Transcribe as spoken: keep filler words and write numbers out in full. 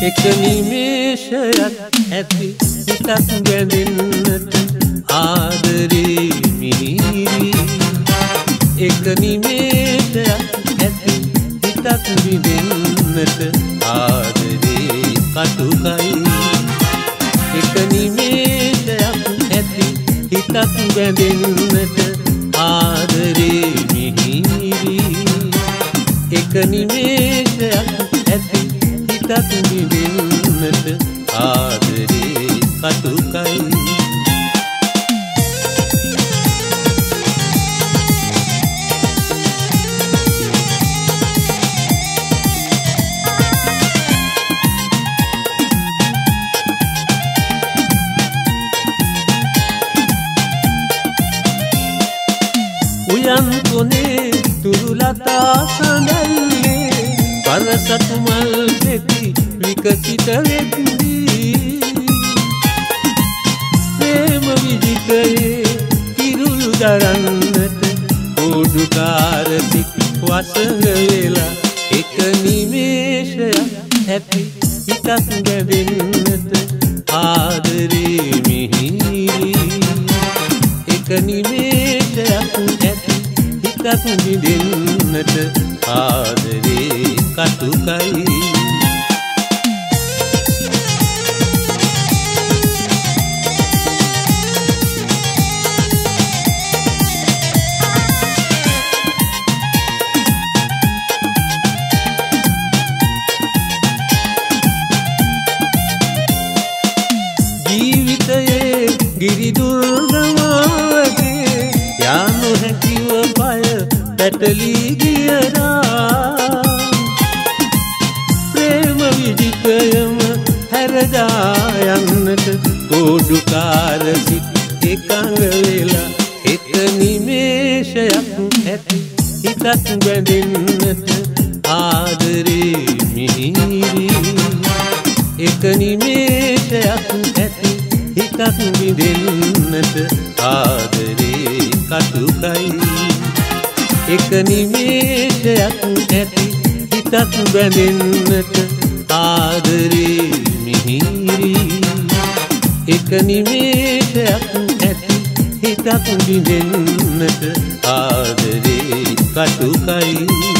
Eka nimeshayak ethi hithak bidennata aadare miniri. Eka nimeshayak ethi hithak bidennata aadare katukai. Eka nimeshayak ethi hithak bidennata aadare miniri. Eka nimeshayak ethi hithak bidennata aadare katukai. Uyantone turulata sandalle parasathumal beti vikasita vendi prema vijitaye kirulu darannata kodukara tik wasanga vela eka nimeshayak ethi hithak bidennata aadare mihiri. Eka nimeshayak ethi hithak bidennata aadare katukai. Jeevithaye giri durgamawage yanu hakiwa paya patali giyara prema vijitayama harada yannata kodukara sit ekanga vela eka nimeshayak ethi hithak bidennata aadare mihiri. Eka nimeshayak ethi hithak bidennata aadare katukai. Eka nimeshayak ethi hithak bidennata aadare mihiri. Eka nimeshayak ethi hithak bidennata aadare katukai.